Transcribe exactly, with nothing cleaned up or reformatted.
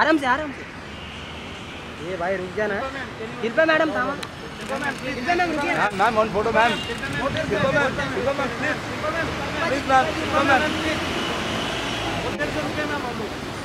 आराम से आराम से। ये भाई रुक जाना, कृपा मैडम था ma'am, on photo ma'am, please ma'am,